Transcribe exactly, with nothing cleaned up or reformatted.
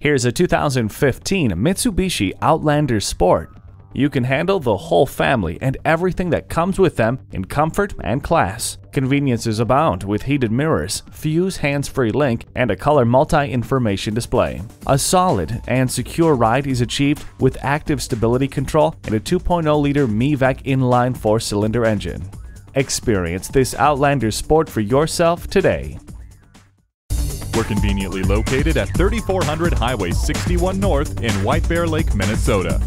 Here's a two thousand fifteen Mitsubishi Outlander Sport. You can handle the whole family and everything that comes with them in comfort and class. Conveniences abound with heated mirrors, Fuse hands-free link, and a color multi-information display. A solid and secure ride is achieved with active stability control and a two point oh liter MiVEC inline four-cylinder engine. Experience this Outlander Sport for yourself today. We're conveniently located at thirty-four hundred Highway sixty-one North in White Bear Lake, Minnesota.